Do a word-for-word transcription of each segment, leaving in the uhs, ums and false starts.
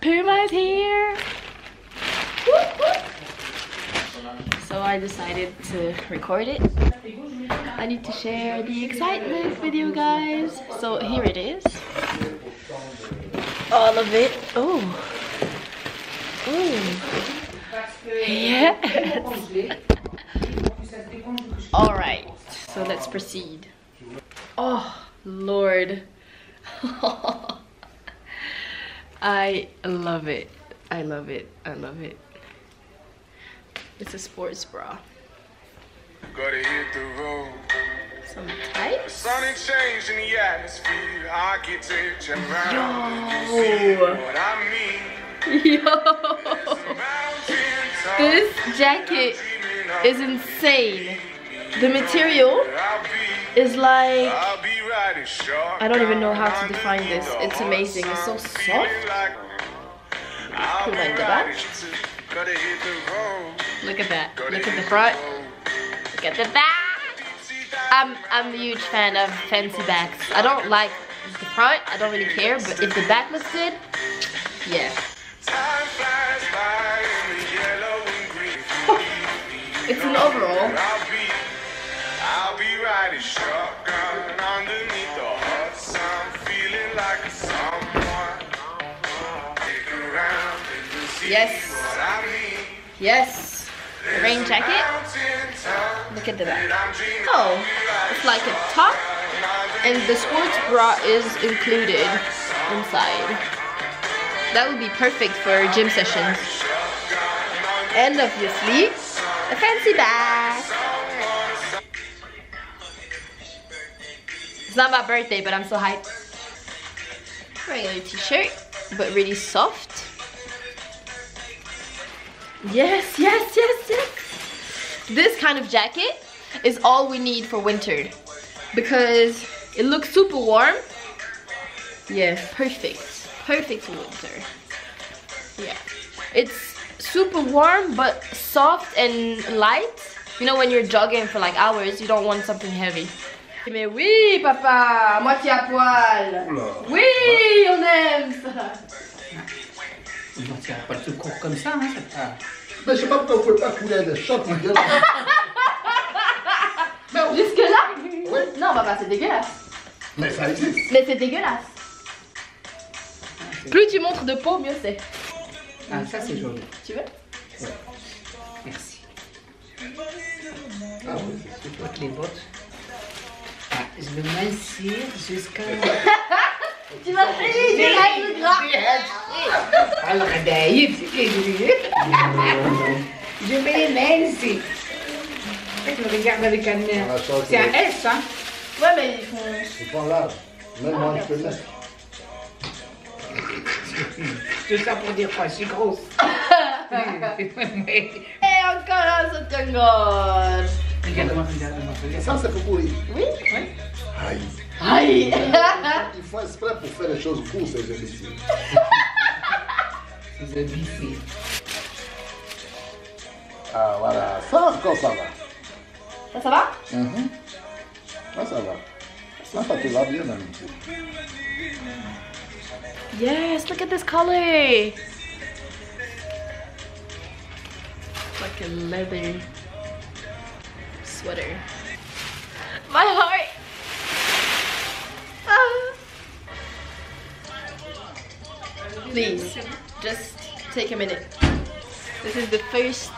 Puma's here! Whoop, whoop. So I decided to record it. I need to share the excitement with you guys. So here it is. All of it. Oh. Ooh. Yes. Alright. So let's proceed. Oh, Lord. I love it. I love it. I love it. It's a sports bra. Gotta hit the road. Some tights. Sonic change in the atmosphere. Architecture around. Yo. You see what I mean. Yo. This jacket is insane. The material is like, I don't even know how to define this. It's amazing. It's so soft. Put it in the back. Look at that. Look at the front. Look at the back. I'm I'm a huge fan of fancy backs. I don't like the front. I don't really care. But if the back looks good, yeah. It's an overall. Shotgun underneath the hot sun, feeling like a someone. Take around and see what I mean. Yes. The rain jacket. Look at the back. Oh, it's like a top, and the sports bra is included inside. That would be perfect for gym sessions. And obviously, a fancy bag. It's not my birthday, but I'm so hyped. Regular t-shirt, but really soft. Yes, yes, yes, yes. This kind of jacket is all we need for winter because it looks super warm. Yeah, perfect. Perfect for winter. Yeah. It's super warm, but soft and light. You know, when you're jogging for like hours, you don't want something heavy. Mais oui, papa, moitié à poil. Oula. Oui, on aime ça. Une moitié à poil, tu cours comme ça, hein, ça. Mais je sais pas pourquoi vous pouvez pas couler de choc, mon gars. Jusque là? Oui. Non, papa, c'est dégueulasse. Mais ça existe. Mais c'est dégueulasse. Plus tu montres de peau, mieux c'est. Ah, ça c'est joli. Tu veux? Ouais. Merci. Ah oui, c'est super. Avec les bottes. Je vais m'asseoir jusqu'à... Tu vas finir direct le gras. Alors, d'ailleurs, c'est que je vais m'asseoir. Je me regarde avec un air. C'est un S, hein? Ouais, mais ils font... Ils font large. Même moi, je peux l'être. Tout ça pour dire quoi, je suis grosse. Et encore un soutien-gorge. Regarde-moi, regarde-moi, regarde. Ça, c'est pour lui. Oui. Oui. Aïe. Aïe. Ils font exprès pour faire les choses pour ces imbéciles. Ces imbéciles. Ah, voilà. Ça, encore, ça va. Ça, ça va? Mm-hmm. Ça, ça va. Ça, ça te va bien, ami. Yes, look at this color. Like a leather sweater. My heart. Ah. Please, just take a minute. This is the first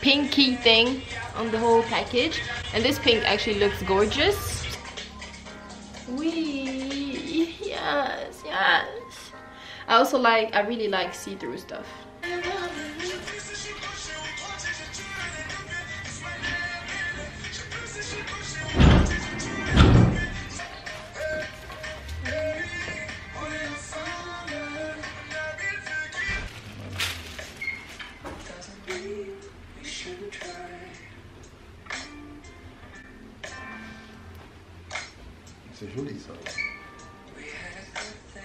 pinky thing on the whole package, and this pink actually looks gorgeous. Wee, yes, yes. I also like. I really like see-through stuff. C'est joli ça.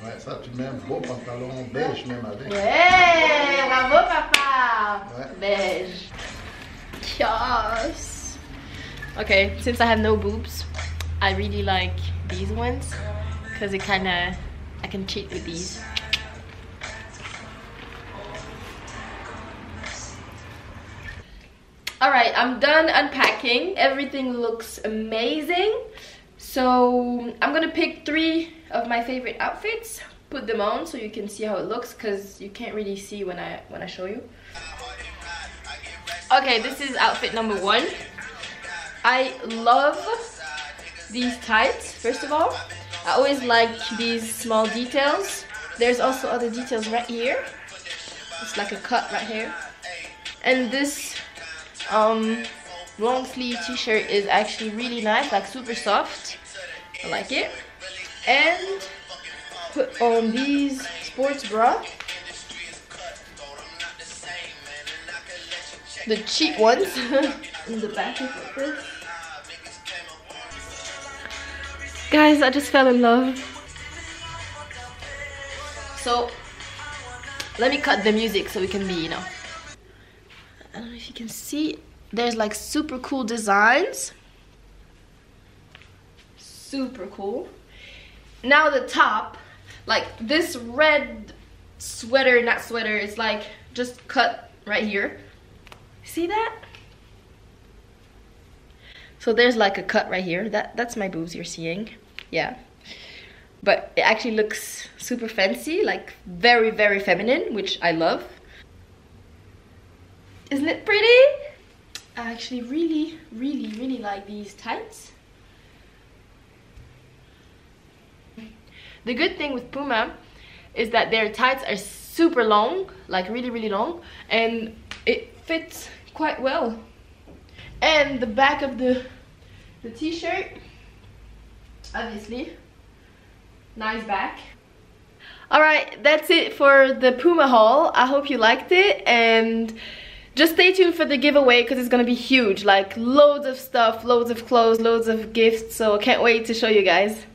Ouais, ça tu mets un beau pantalon beige même avec. Ouais, bravo papa. Ouais. Beige. Yes. Okay, since I have no boobs, I really like these ones because it kind of I can cheat with these. Alright, I'm done unpacking. Everything looks amazing. So I'm gonna pick three of my favorite outfits, put them on so you can see how it looks, because you can't really see when I when I show you. Okay, this is outfit number one. I love these tights, first of all. I always like these small details. There's also other details right here. It's like a cut right here. And this um, long sleeve t-shirt is actually really nice, like super soft. I like it. And put on these sports bra. The cheap ones. In the back is like this. Guys, I just fell in love. So, let me cut the music so we can be, you know. I don't know if you can see. There's like super cool designs. Super cool. Now the top. Like this red sweater, not sweater. It's like just cut right here. See that? So there's like a cut right here. That that's my boobs you're seeing. Yeah. But it actually looks super fancy, like very, very feminine, which I love. Isn't it pretty? I actually really, really, really like these tights. The good thing with Puma is that their tights are super long, like really, really long, and it fits quite well. And the back of the, the t-shirt, obviously. Nice back. Alright, that's it for the Puma haul. I hope you liked it, and just stay tuned for the giveaway because it's gonna be huge. Like loads of stuff, loads of clothes, loads of gifts. So I can't wait to show you guys.